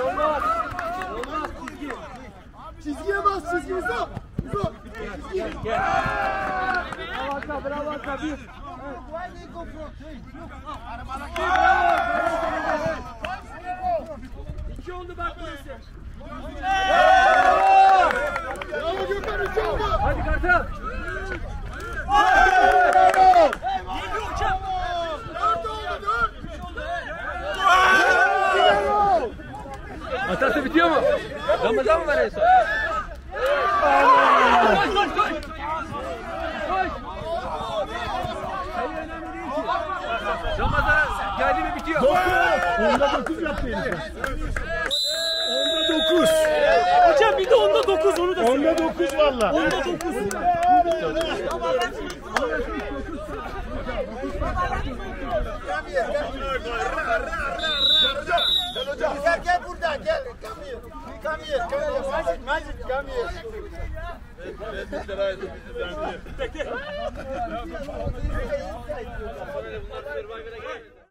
Olmaz, olmaz. Olmaz, çizgi. Çizgiye bas, çizgi uzak. Uzak. Gel, gel. Bravo Hakan, bravo Hakan. Bir. İki oldu bak burası. Bravo Gökhan, iki oldu. Hadi Kartal. Atası bitiyor mu? Ramazan mı var en son? Koş koş koş! Koş! Hayır önemli değil ki. Ramazan geldi mi bitiyor. 9! Onda 9 yaptı elinde. Onda 9! Hocam bir de onda 9 onu da söyle. Onda 9 valla. Onda 9. Gel burada gel. Come here. Magic come here. Tek.